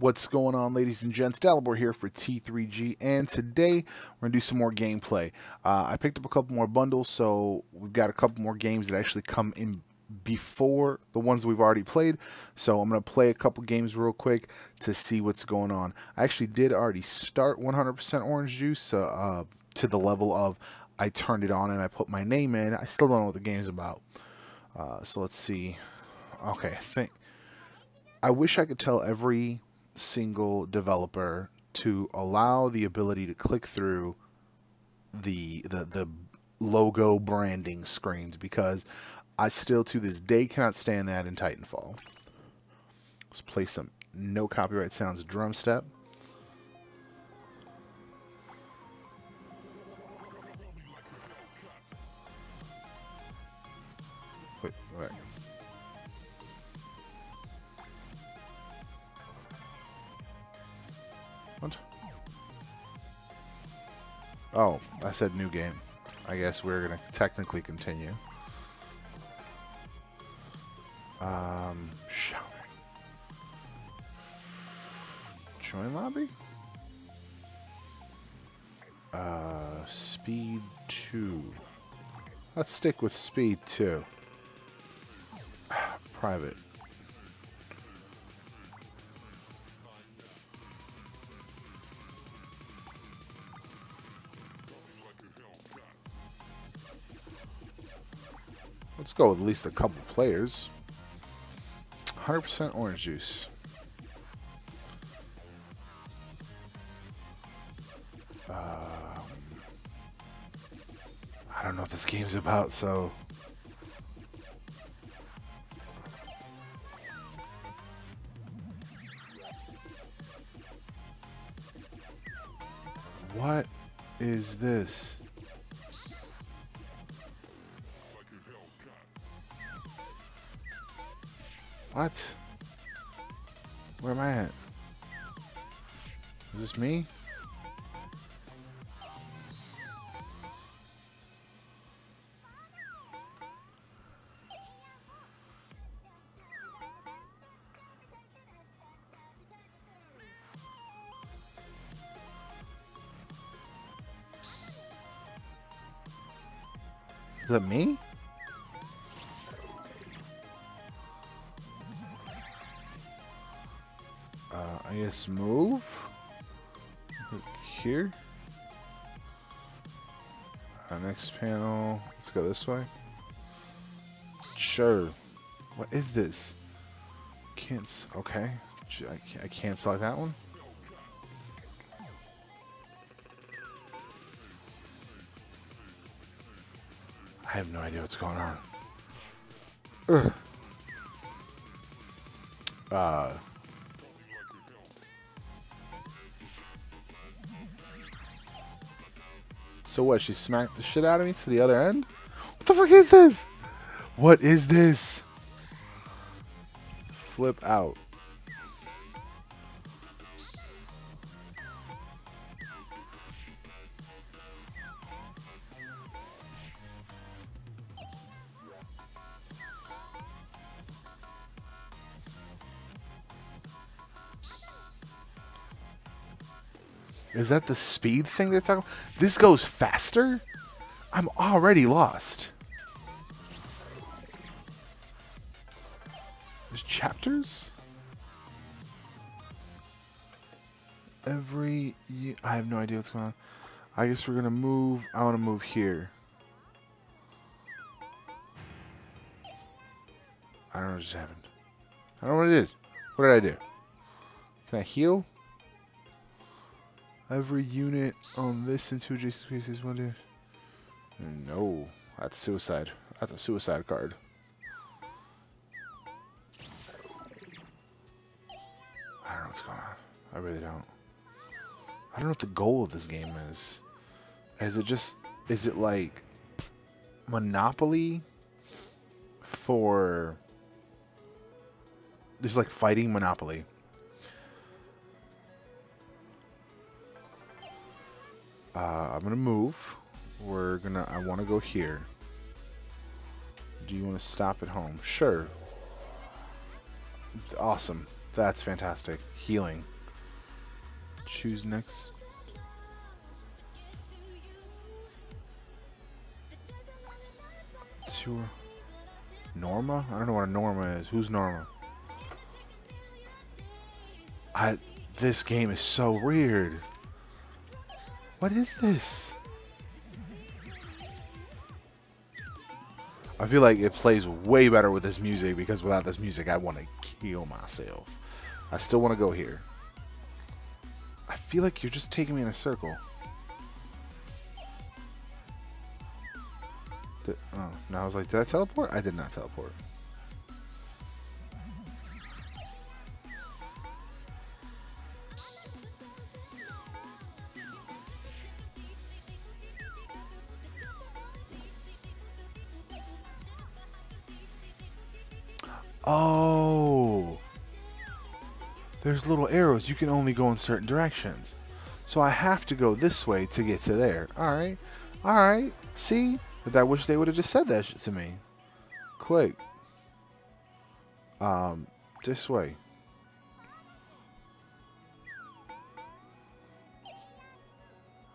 What's going on, ladies and gents? Dalibor here for T3G, and today we're going to do some more gameplay. I picked up a couple more bundles, so we've got a couple more games that actually come in before the ones we've already played. So I'm going to play a couple games real quick to see what's going on. I actually did already start 100% Orange Juice to the level of I turned it on and I put my name in. I still don't know what the game's about. So let's see. Okay, I wish I could tell every single developer to allow the ability to click through the logo branding screens, because I still to this day cannot stand that in Titanfall. Let's play some no copyright sounds drum step. Wait, all right. What? Oh, I said new game. I guess we're gonna technically continue. Shower. Join lobby? Speed 2. Let's stick with speed 2. Private. Let's go with at least a couple players. 100% orange juice. I don't know what this game's about, so... What is this? What? Where am I at? Is this me? Is that me? I guess move here. Next panel. Let's go this way. Sure. What is this? Can't. Okay. I can't select that one. I have no idea what's going on. Ugh. So what, she smacked the shit out of me to the other end? What the fuck is this? What is this? Flip out. Is that the speed thing they're talking about? This goes faster? I'm already lost. There's chapters? I have no idea what's going on. I guess we're gonna move. I wanna move here. I don't know what just happened. I don't know what I did. What did I do? Can I heal? Every unit on this and two adjacent spaces one day. No, that's suicide. That's a suicide card. I don't know what's going on. I really don't. I don't know what the goal of this game is. Is it like Monopoly for... It's like fighting Monopoly. I'm gonna move. I wanna go here. Do you wanna stop at home? Sure. It's awesome. That's fantastic. Healing. Choose next. Tour. Norma? I don't know what a Norma is. Who's Norma? This game is so weird. What is this? I feel like it plays way better with this music, because without this music, I want to kill myself. I still want to go here. I feel like you're just taking me in a circle. Oh, now I was like, did I teleport? I did not teleport. Oh, there's little arrows. You can only go in certain directions. So I have to go this way to get to there. Alright. Alright. See? But I wish they would have just said that shit to me. Click. This way.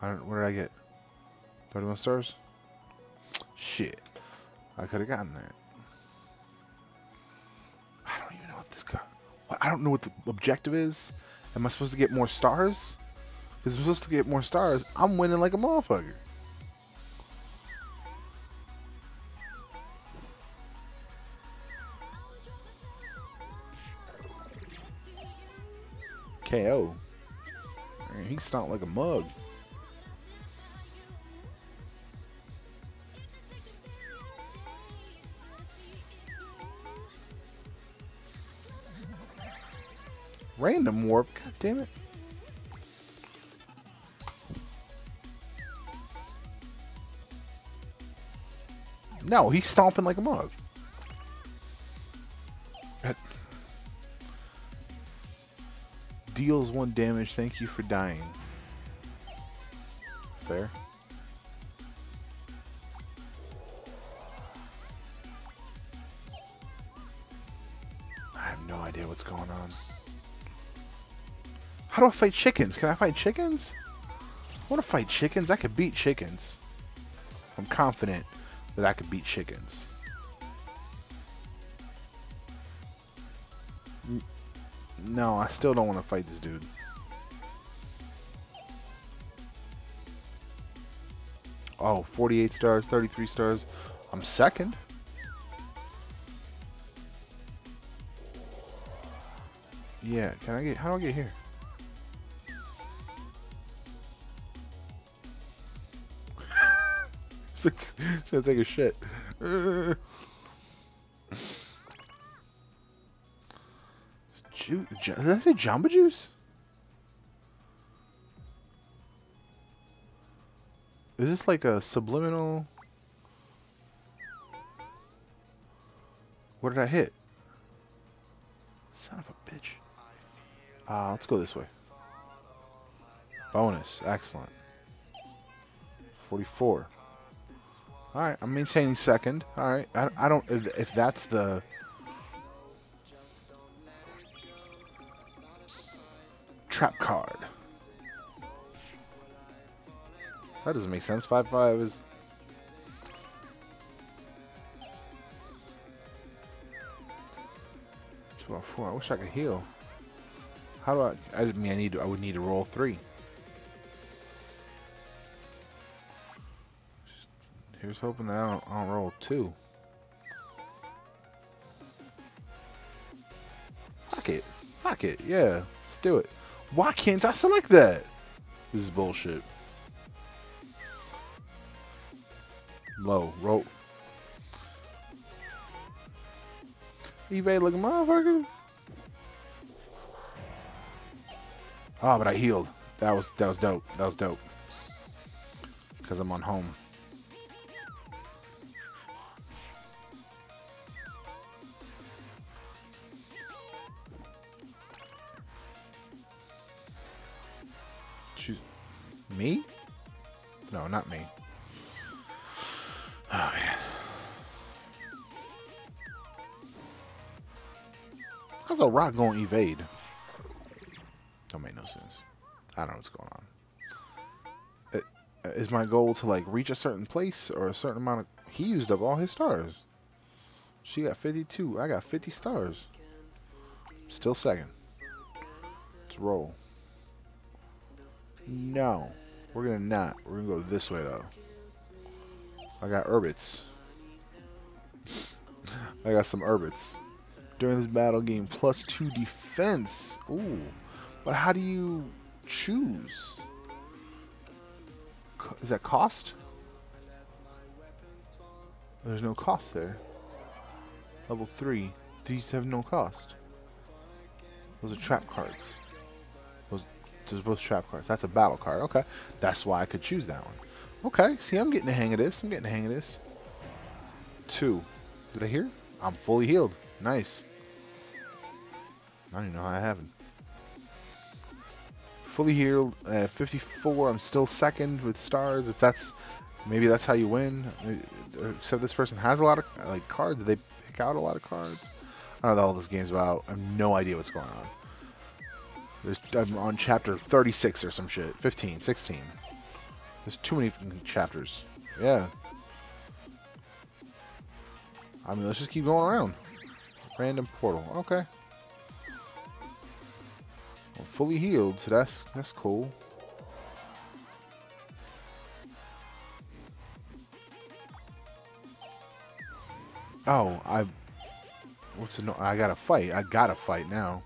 I don't. Where did I get? 31 stars? Shit. I could have gotten that. I don't even know what this car. I don't know what the objective is. Am I supposed to get more stars? Because I'm supposed to get more stars. I'm winning like a motherfucker. KO. He stomped like a mug. Random warp. God damn it. No, he's stomping like a mug. Deals 1 damage. Thank you for dying. Fair. I have no idea what's going on. How do I fight chickens? Can I fight chickens? I want to fight chickens. I could beat chickens. I'm confident that I could beat chickens. No, I still don't want to fight this dude. Oh, 48 stars, 33 stars. I'm second. Yeah, can I get... How do I get here? Should I take a shit? Did I say Jamba Juice? Is this like a subliminal? What did I hit? Son of a bitch. Let's go this way. Bonus. Excellent. 44. Alright, I'm maintaining second. Alright, I don't... If that's the... Trap card. That doesn't make sense. 5-5 is... I wish I could heal. How do I... I would need to roll 3. Here's hoping that I don't roll 2. Fuck it. Fuck it. Yeah. Let's do it. Why can't I select that? This is bullshit. Low. Roll. Evade like a motherfucker. Ah, oh, but I healed. That was dope. That was dope. Because I'm on home. Me? No, not me. Oh, man. That's the rock gonna evade? Don't make no sense. I don't know what's going on. Is my goal to like reach a certain place or a certain amount of... He used up all his stars. She got 52. I got 50 stars. Still second. Let's roll. No. We're gonna not. We're gonna go this way though. I got herbits. I got some herbits. During this battle, gain +2 defense. Ooh. But how do you choose? Is that cost? There's no cost there. Level 3. These have no cost. Those are trap cards. Those are both trap cards. That's a battle card. Okay. That's why I could choose that one. Okay. See, I'm getting the hang of this. I'm getting the hang of this. 2. Did I hear? I'm fully healed. Nice. I don't even know how that happened. Fully healed at 54. I'm still second with stars. If that's... Maybe that's how you win. Except this person has a lot of like cards. Did they pick out a lot of cards? I don't know what all this game's about. I have no idea what's going on. I'm on chapter 36 or some shit. 15, 16. There's too many chapters. Yeah. I mean, let's just keep going around. Random portal. Okay. I'm fully healed, so that's cool. Oh, what's the no? I gotta fight. I gotta fight now.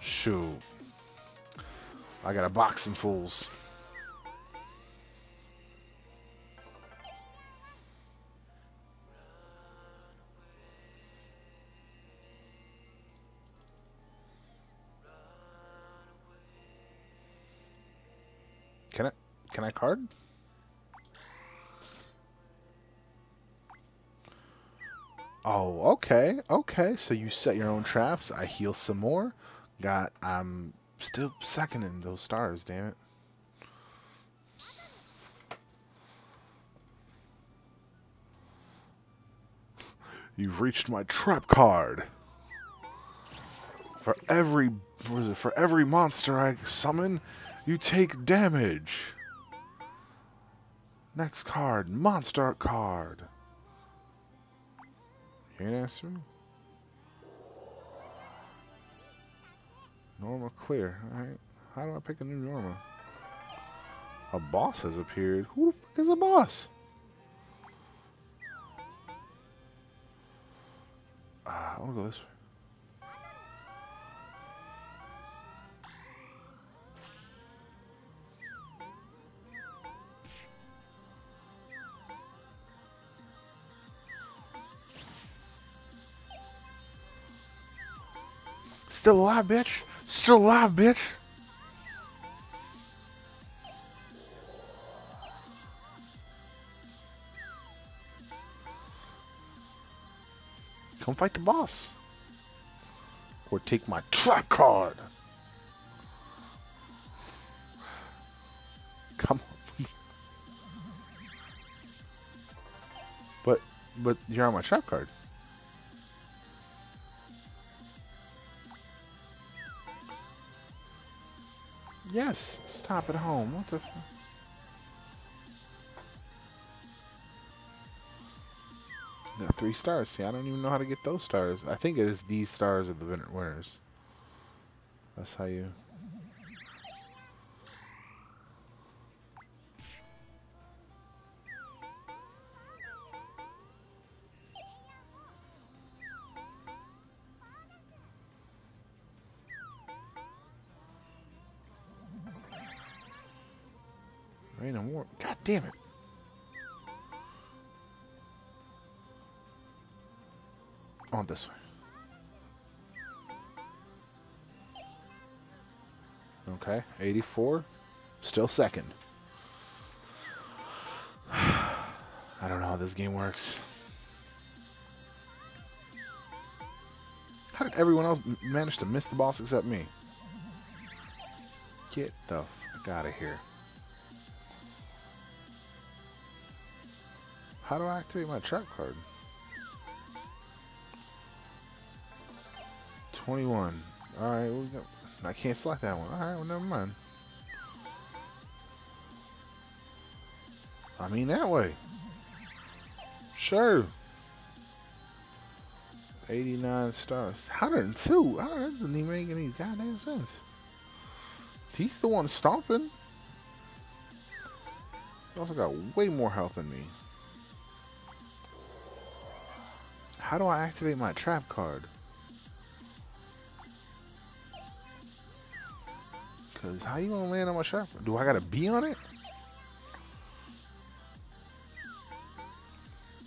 Shoot. I gotta box some fools. Can I card? Oh, okay, okay. So you set your own traps. I heal some more. I'm still second in those stars, damn it. You've reached my trap card. For every monster I summon, you take damage. Next card, monster card. Can't answer. Norma clear. Alright. How do I pick a new Norma? A boss has appeared. Who the fuck is a boss? I wanna go this way. Still alive, bitch. Still alive, bitch. Come fight the boss. Or take my trap card. Come on. But you're on my trap card. Yes, stop at home. What the f... Got 3 stars. See, I don't even know how to get those stars. I think it is these stars are the winners. That's how you... God damn it. On this way. Okay, 84. Still second. I don't know how this game works. How did everyone else manage to miss the boss except me? Get the fuck out of here. How do I activate my trap card? 21. Alright, I can't select that one. Alright, well, never mind. I mean, that way. Sure. 89 stars. 102? That doesn't even make any goddamn sense. He's the one stomping. He also got way more health than me. How do I activate my trap card? Because how you going to land on my trap card? Do I got to be on it?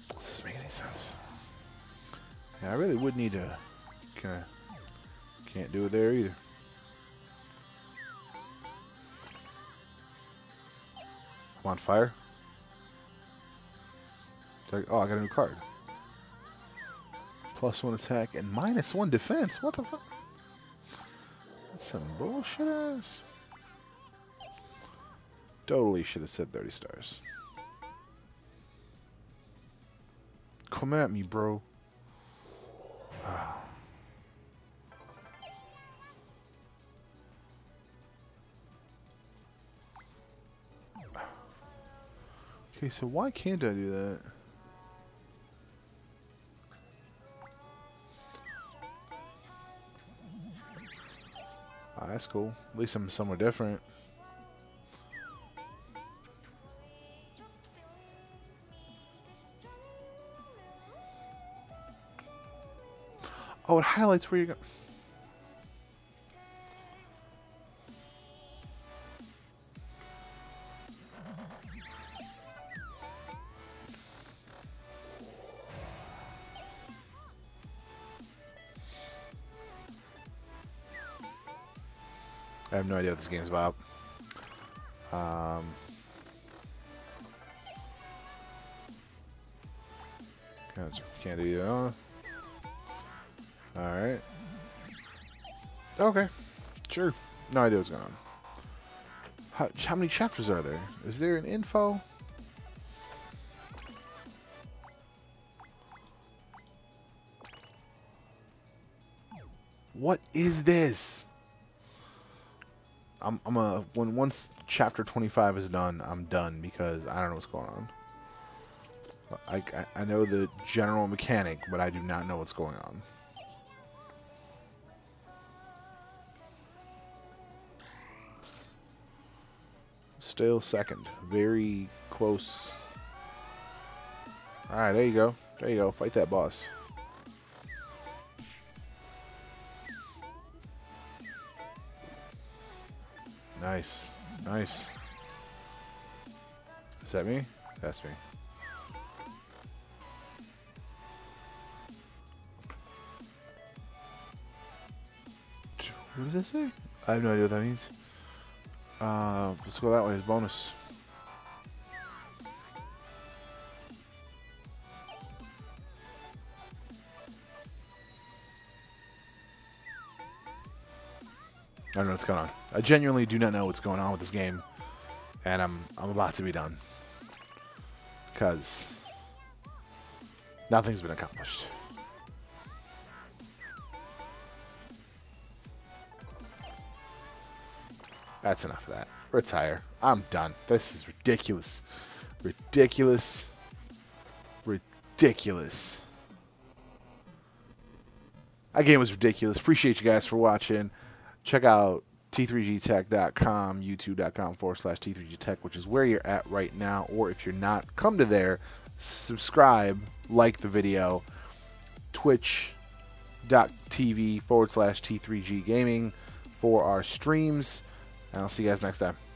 Does this make any sense? Yeah, I really would need to... Can't do it there either. I'm on fire. Oh, I got a new card. +1 attack and -1 defense. What the fuck? That's some bullshit ass. Totally should have said 30 stars. Come at me, bro. Okay, so why can't I do that? Oh, that's cool. At least I'm somewhere different. Oh, it highlights where you're going. I have no idea what this game's about. Can't do that. All right. Okay. Sure. No idea what's going on. How many chapters are there? Is there an info? What is this? Once chapter 25 is done, I'm done because I don't know what's going on. I know the general mechanic, but I do not know what's going on. Still second, very close. All right, there you go. There you go. Fight that boss. Nice, nice. Is that me? That's me. What does that say? I have no idea what that means. Let's go that way as bonus. I don't know what's going on. I genuinely do not know what's going on with this game, and I'm about to be done because nothing's been accomplished. That's enough of that. Retire. I'm done. This is ridiculous. Ridiculous. Ridiculous. That game was ridiculous. Appreciate you guys for watching. Check out t3gtech.com, youtube.com/t3gtech, which is where you're at right now. Or if you're not, come to there, subscribe, like the video, twitch.tv/t3ggaming for our streams. And I'll see you guys next time.